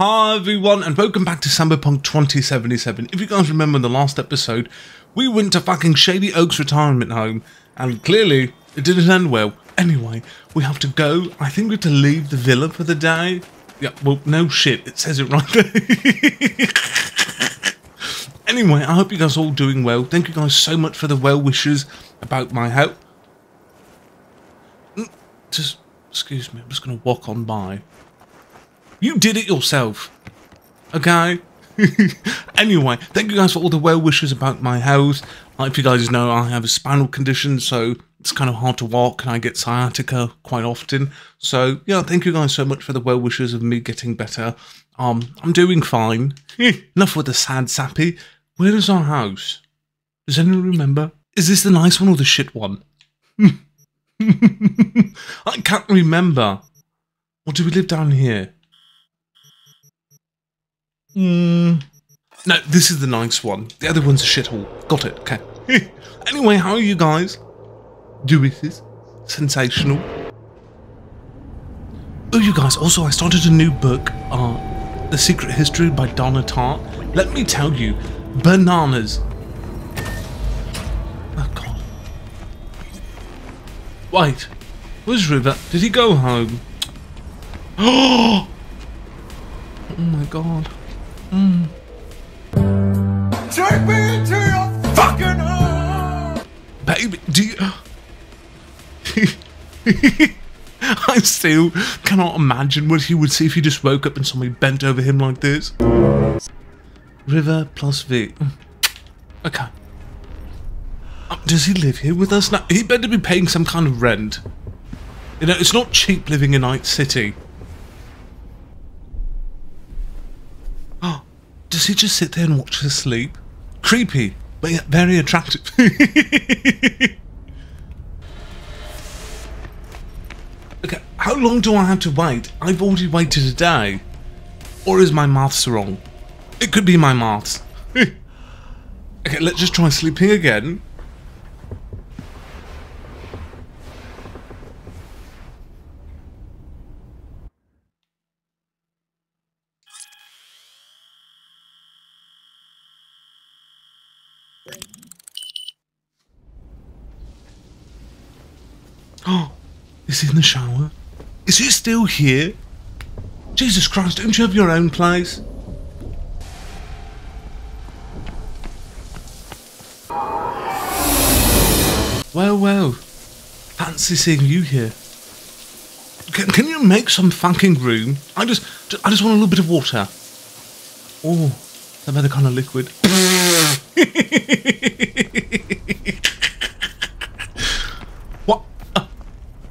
Hi everyone and welcome back to Cyberpunk 2077. If you guys remember in the last episode, we went to fucking Shady Oaks Retirement Home and clearly it didn't end well. Anyway, we have to go. I think we have to leave the villa for the day. Yeah, well, no shit. It says it right there. Anyway, I hope you guys are all doing well. Thank you guys so much for the well wishes about my health. Just, excuse me, I'm just going to walk on by. You did it yourself, okay? Anyway, thank you guys for all the well wishes about my health. Like you guys know, I have a spinal condition, so it's kind of hard to walk, and I get sciatica quite often. So yeah, thank you guys so much for the well wishes of me getting better. I'm doing fine. Enough with the sad sappy. Where is our house? Does anyone remember? Is this the nice one or the shit one? I can't remember. Or do we live down here? No, this is the nice one. The other one's a shithole. Got it, okay. Anyway, how are you guys? Doing this? Sensational. Oh, you guys, also I started a new book, The Secret History by Donna Tartt. Let me tell you, bananas. Oh, God. Wait, where's River? Did he go home? Oh! Oh my God. Take me into your fucking home! Baby, do you... I still cannot imagine what he would see if he just woke up and somebody bent over him like this. River plus V. Okay. Does he live here with us now? He better be paying some kind of rent. You know, it's not cheap living in Night City. Does he just sit there and watch her sleep? Creepy, but yet very attractive. Okay, how long do I have to wait? I've already waited a day. Or is my maths wrong? It could be my maths. Okay, let's just try sleeping again. Is he in the shower? Is he still here? Jesus Christ, don't you have your own place? Well, well. Fancy seeing you here. Can you make some fucking room? I just want a little bit of water. Oh, that other kind of liquid.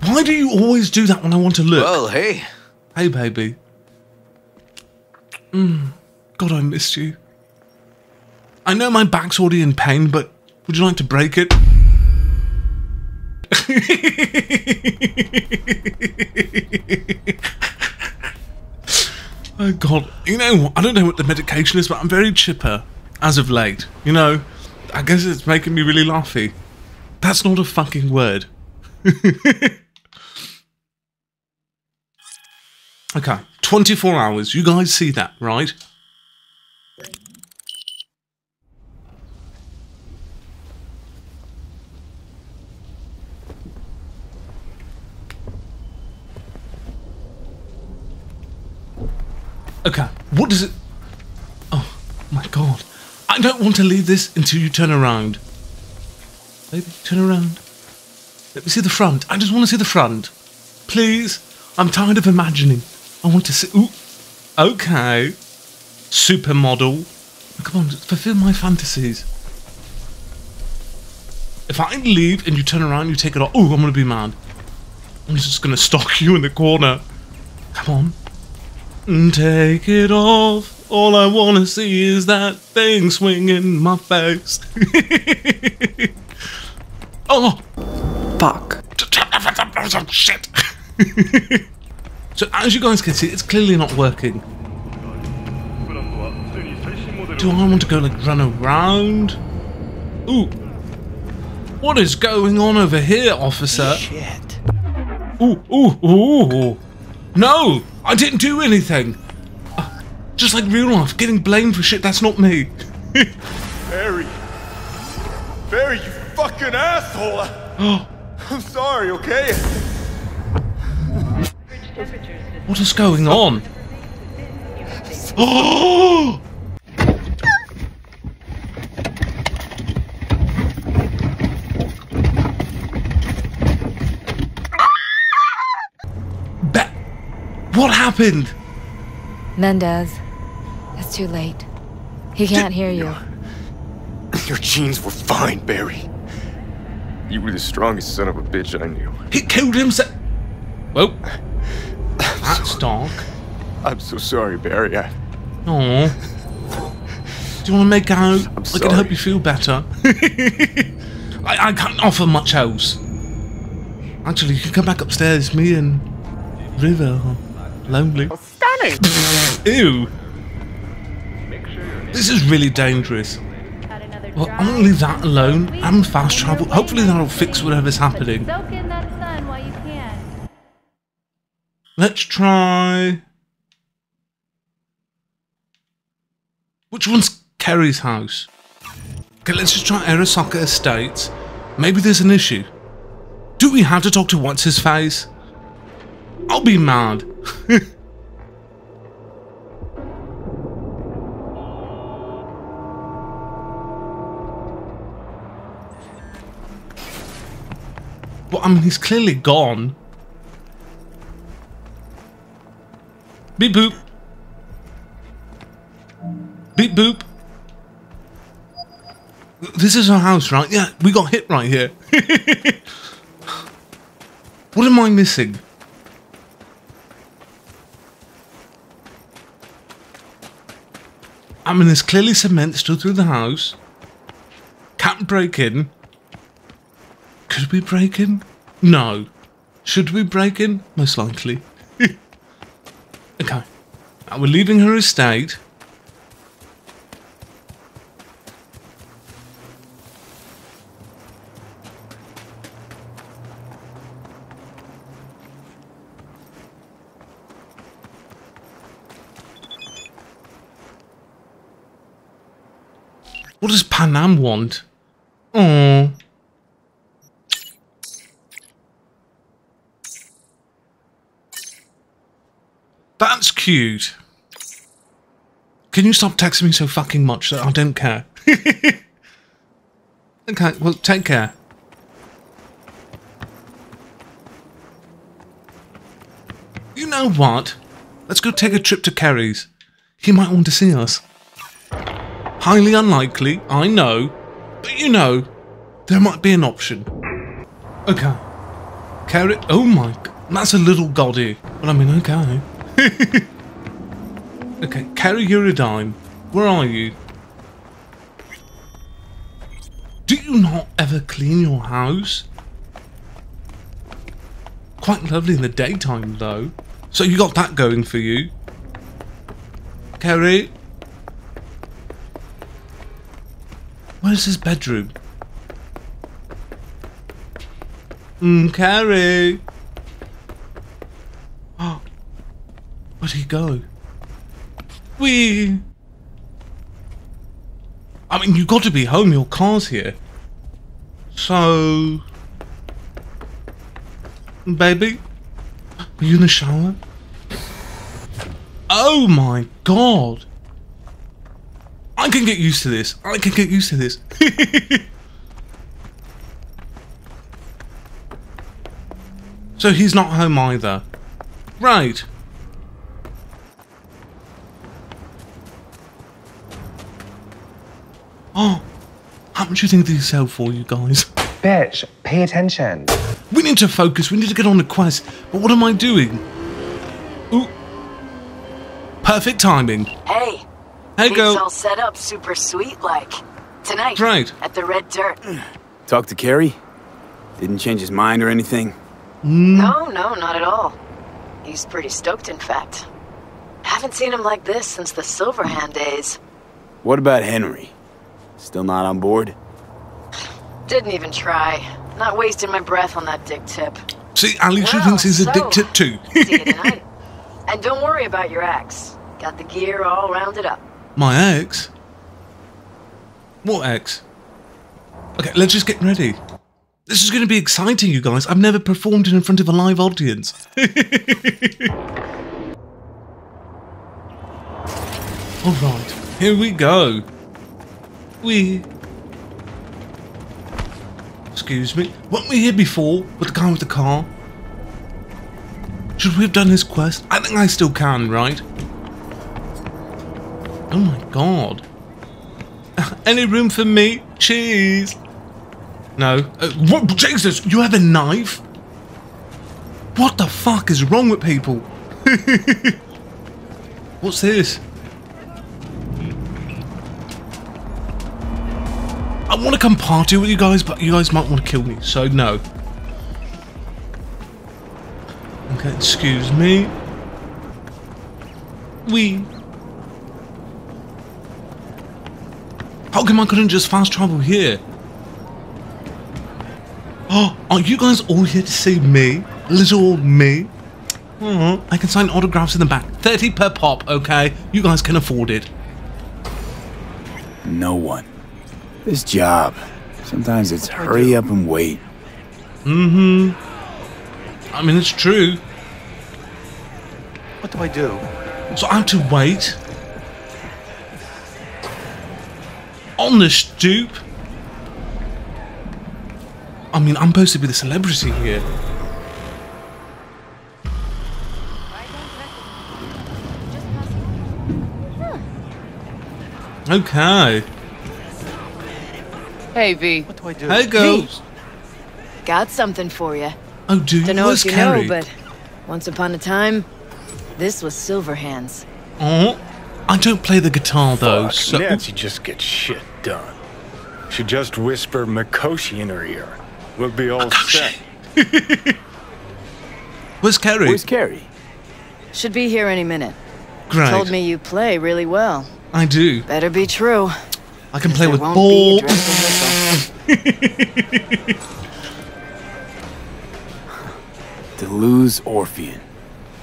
Why do you always do that when I want to look? Well, hey. Hey, baby. God, I missed you. I know my back's already in pain, but would you like to break it? Oh, God. You know, I don't know what the medication is, but I'm very chipper as of late. You know, I guess it's making me really laughy. That's not a fucking word. Okay, 24 hours. You guys see that, right? Okay, what does it... Oh, my God. I don't want to leave this until you turn around. Baby, turn around. Let me see the front. I just want to see the front. Please. I'm tired of imagining. I want to see... Ooh. Okay. Supermodel. Oh, come on, fulfill my fantasies. If I leave and you turn around, you take it off... Ooh, I'm going to be mad. I'm just going to stalk you in the corner. Come on. Take it off. All I want to see is that thing swinging in my face. Oh! Fuck. Shit. So as you guys can see, it's clearly not working. Do I want to go like run around? Ooh. What is going on over here, officer? Shit. Ooh, ooh, ooh. No, I didn't do anything. Just like real life, getting blamed for shit that's not me. Barry. Barry, you fucking asshole! I'm sorry, okay? What is going on? Oh! What happened? Mendez, it's too late. He can't hear you. Your genes were fine, Barry. You were the strongest son of a bitch I knew. He killed himself. Well, that's dark. I'm so sorry, Barry. Aww. Do you want to make out? I can help you feel better. I can't offer much else. Actually, you can come back upstairs. Me and River are lonely. Stunning. Ew. This is really dangerous. Well, I'm gonna leave that alone. I'm fast travel. Hopefully that'll fix whatever's happening. Let's try. Which one's Kerry's house? Okay, let's just try Arasaka Estates. Maybe there's an issue. Do we have to talk to what's his face? I'll be mad. Well, I mean, he's clearly gone. Beep boop. Beep boop. This is our house, right? Yeah, we got hit right here. What am I missing? I mean, there's clearly cement still through the house. Can't break in. Could we break in? No. Should we break in? Most likely. Okay. Now we're leaving her estate. What does Panam want? Oh. That's cute. Can you stop texting me so fucking much that I don't care? Okay, well, take care. You know what? Let's go take a trip to Kerry's. He might want to see us. Highly unlikely, I know, but you know, there might be an option. Okay. Kerry, oh my, that's a little gaudy. Well, I mean, okay. Okay, Kerry Eurodyne, where are you? Do you not ever clean your house? Quite lovely in the daytime, though. So you got that going for you. Kerry? Where's his bedroom? Kerry! Oh, where'd he go? Wee! I mean, you've got to be home, your car's here. So... Baby? Were you in the shower? Oh my god! I can get used to this. I can get used to this. So he's not home either. Right. Oh, how much do you think these sell for, you guys? Bitch, pay attention. We need to focus. We need to get on the quest. But what am I doing? Ooh. Perfect timing. Hey. Hey, girl. It's all set up super sweet like. Tonight, right. At the Red Dirt. Talk to Kerry? Didn't change his mind or anything? No, not at all. He's pretty stoked, in fact. Haven't seen him like this since the Silverhand days. What about Henry? Still not on board? Didn't even try. Not wasting my breath on that dick tip. See, Alicia thinks he's a dick tip too. See you tonight. And don't worry about your axe. Got the gear all rounded up. My ex? What ex? Okay, let's just get ready. This is going to be exciting, you guys. I've never performed it in front of a live audience. Alright, here we go. Excuse me. Weren't we here before with the guy with the car? Should we have done his quest? I think I still can, right? Oh my god. Any room for me? Cheese! No. What? Jesus, you have a knife? What the fuck is wrong with people? What's this? I want to come party with you guys, but you guys might want to kill me, so no. Okay, excuse me. How come I couldn't just fast travel here? Oh, are you guys all here to see me? Little old me? Oh, I can sign autographs in the back. 30 per pop, okay? You guys can afford it. No one. This job, sometimes it's hurry up and wait. I mean, it's true. What do I do? So I have to wait? On the stoop? I mean, I'm supposed to be the celebrity here. Okay. Hey, V. What do I do? Hey, girls. Got something for you. Oh, do you? Don't know if you know, but once upon a time, this was Silverhand's. Oh, I don't play the guitar though. Fuck, so Nancy just gets shit done. She just whispered Mikoshi in her ear. We'll be all set. Where's Kerry? Where's Kerry? Should be here any minute. Great. Told me you play really well. I do. Better be true. I can play with balls. Deleuze Orphean.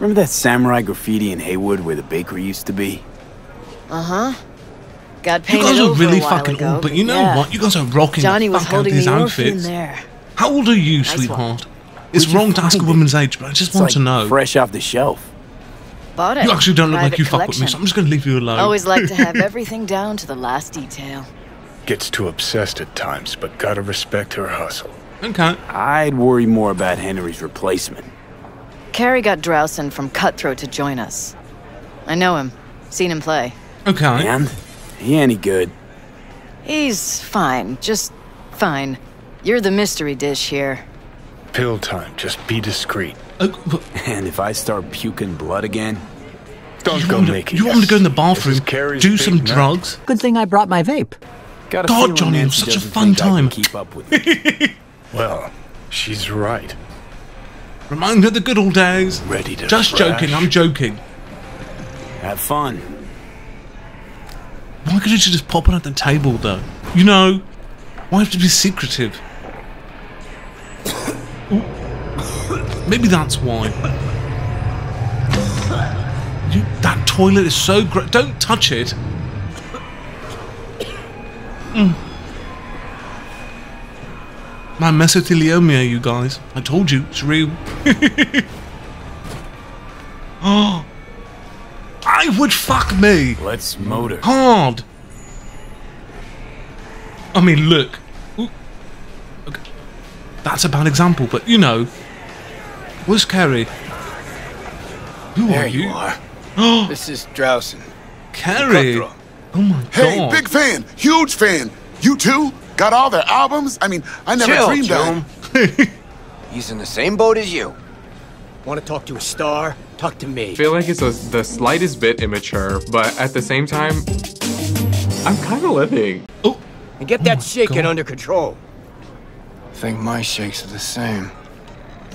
Remember that samurai graffiti in Haywood where the bakery used to be? Got painted. You guys are really fucking old, but you know what? You guys are rocking the fuck out of these outfits. There. How old are you, sweetheart? It's wrong to ask a woman's age, but I just want to know. Fresh off the shelf. Bought it. You actually don't look like you fuck with me, so I'm just going to leave you alone. Always like to have everything down to the last detail. Gets too obsessed at times, but gotta respect her hustle. Okay. I'd worry more about Henry's replacement. Kerry got Drausin from Cutthroat to join us. I know him. Seen him play. Okay. And? He any good? He's fine. Just fine. You're the mystery dish here. Pill time. Just be discreet. And if I start puking blood again, don't go naked. You want to go in the bathroom, do some drugs? Good thing I brought my vape. God, Johnny, it was such a fun time. Keep up with it. Well, she's right. Remind her the good old days. Ready to just crash. Joking. I'm joking. Have fun. Why couldn't you just pop it at the table, though? You know, why have to be secretive? Ooh. Maybe that's why. That toilet is so great. Don't touch it. My mesothelioma, you guys. I told you, it's real. Oh, I would fuck me. Let's motor. Hard. I mean, look. Ooh. Okay. That's a bad example, but you know. Where's Kerry? Who are you? Oh, this is Drausin. Kerry. Oh my god. Hey, big fan, huge fan. You too? Got all their albums? I mean, I never dreamed of him. He's in the same boat as you. Want to talk to a star? Talk to me. I feel like it's the slightest bit immature, but at the same time, I'm kind of living. Oh, and get that shaking under control. I think my shakes are the same,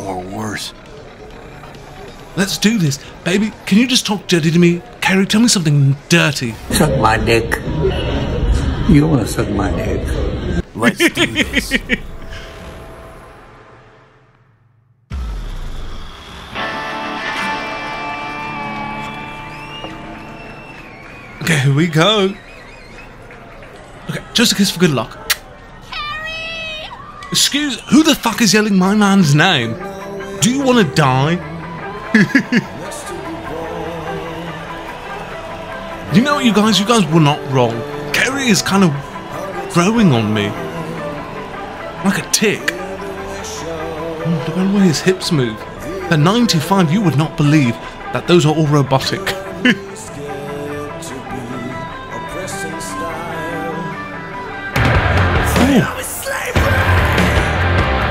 or worse. Let's do this. Baby, can you just talk dirty to me? Kerry, tell me something dirty. Suck my dick. You don't want to suck my dick. Let's do this. Here we go. Okay, just a kiss for good luck. Kerry! Excuse, who the fuck is yelling my man's name? Do you want to die? You know what, you guys were not wrong. Kerry is kind of growing on me. Like a tick. Oh, look at where his hips move. At 95, you would not believe that those are all robotic.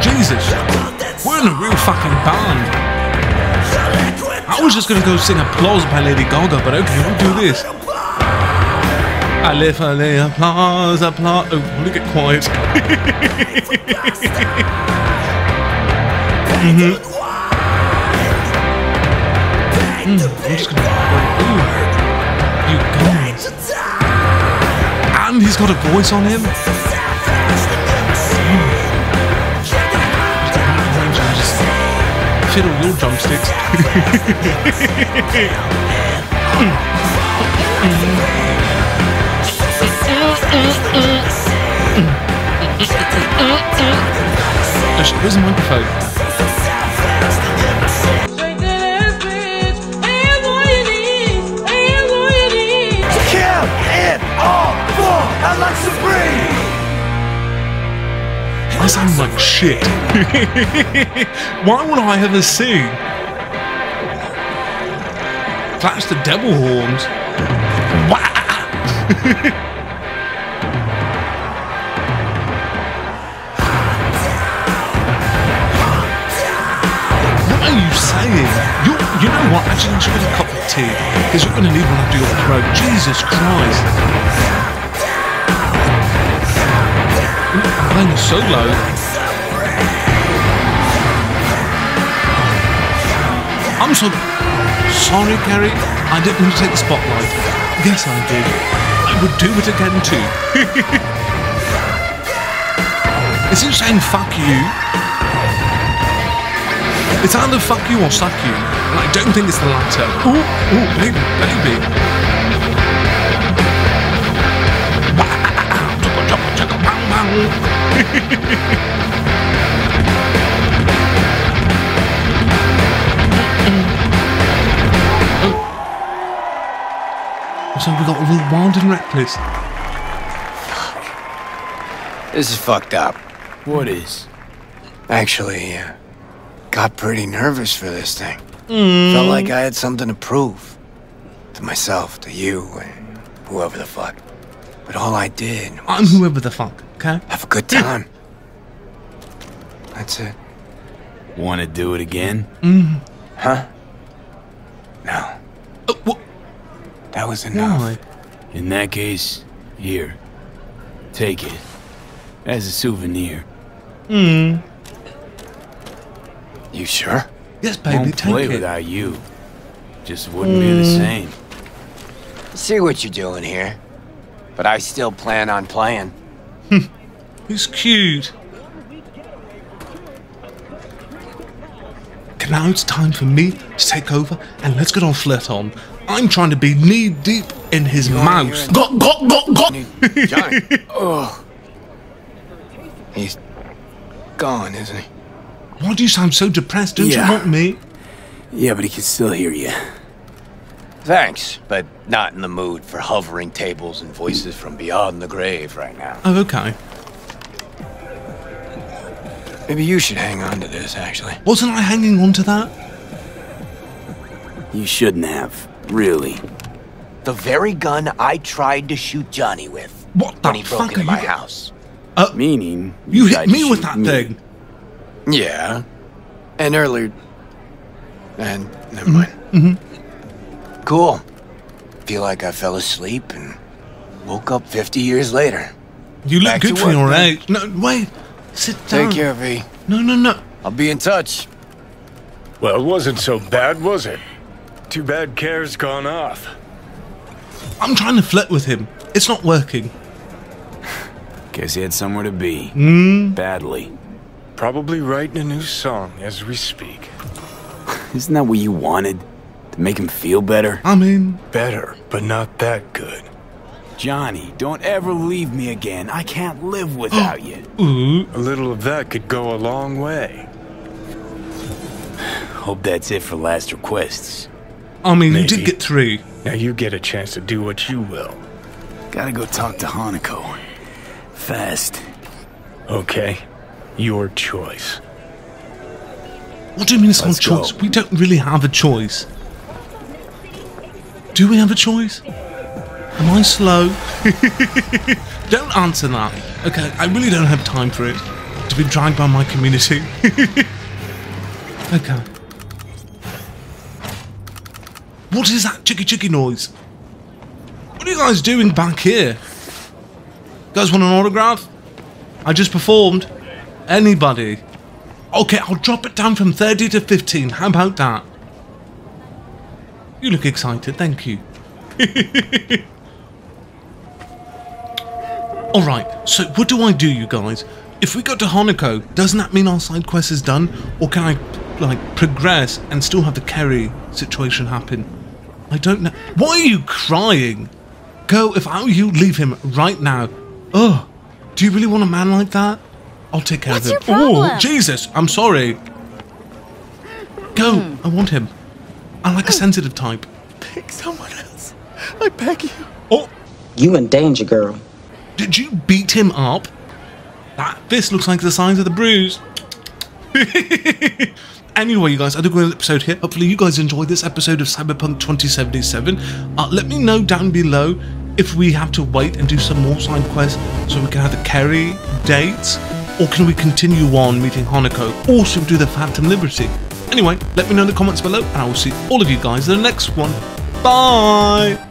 Jesus, we're in a real fucking band. I was just gonna go sing Applause by Lady Gaga, but okay, we'll do this. I live for the applause, applause. Oh, look at quiet. I'm just gonna... Ooh, you guys. And he's got a voice on him. Fiddle your drumsticks. Where's the microphone? Kill it all for Alexa Bree! I sound like shit. Why would I ever sing? Clash the devil horns. What are you saying? You know what? Actually, you should get a cup of tea. Because you're going to need one after your throat. Jesus Christ. Playing solo. I'm so sorry, Kerry. I didn't want to take the spotlight. Yes, I did. I would do it again too. Is it saying fuck you? It's either fuck you or suck you. And I don't think it's the latter. Ooh, ooh, baby, baby. So we got a little wild and reckless. Fuck. This is fucked up. What is? Actually, got pretty nervous for this thing. Felt like I had something to prove. To myself, to you, and whoever the fuck. But all I did was... I'm whoever the fuck. Okay. Have a good time. That's it. Want to do it again? Huh? No. That was enough. Why? In that case, here. Take it. As a souvenir. You sure? Yes, baby, won't take play it. Without you. Just wouldn't be the same. See what you're doing here. But I still plan on playing. He's cute. Now it's time for me to take over and let's get on flirt on. I'm trying to be knee deep in his mouth. Got. Johnny. Oh. He's gone, isn't he? Why do you sound so depressed? Don't you want me? Yeah, but he can still hear you. Thanks, but not in the mood for hovering tables and voices from beyond the grave right now. Oh, okay. Maybe you should hang on to this, actually. Wasn't I hanging on to that? You shouldn't have, really. The very gun I tried to shoot Johnny with. What the fuck broke into my house. Meaning? You hit me with that thing. Yeah. And earlier... And never mind. Cool. Feel like I fell asleep and woke up 50 years later. You look good for your age. No, wait. Sit down. Take care, V. No, no, no. I'll be in touch. Well, it wasn't so bad, was it? Too bad Kerry's gone off. I'm trying to flirt with him. It's not working. Guess he had somewhere to be. Badly. Probably writing a new song as we speak. Isn't that what you wanted? To make him feel better? I mean... Better, but not that good. Johnny, don't ever leave me again. I can't live without you. A little of that could go a long way. Hope that's it for last requests. I mean, maybe. You did get through. Now you get a chance to do what you will. Gotta go talk to Hanako. Fast. Okay. Your choice. What do you mean it's our choice? We don't really have a choice. Do we have a choice? Am I slow? Don't answer that. Okay, I really don't have time for it. To be dragged by my community. Okay. What is that chicky chicky noise? What are you guys doing back here? You guys want an autograph? I just performed. Anybody? Okay, I'll drop it down from 30 to 15. How about that? You look excited, thank you. Alright, so what do I do, you guys? If we go to Hanako, doesn't that mean our side quest is done? Or can I, like, progress and still have the Kerry situation happen? I don't know. Why are you crying? Go, if I were you, leave him right now. Ugh, do you really want a man like that? I'll take care of him. Oh, Jesus, I'm sorry. Go, I want him. I'm like a sensitive type. Pick someone else. I beg you. Oh. You in danger, girl. Did you beat him up? That fist looks like the size of the bruise. Anyway, you guys, I do go to the episode here. Hopefully you guys enjoyed this episode of Cyberpunk 2077. Let me know down below if we have to wait and do some more side quests so we can have the Kerry dates. Or can we continue on meeting Hanako? Or should we do the Phantom Liberty? Anyway, let me know in the comments below, and I will see all of you guys in the next one. Bye!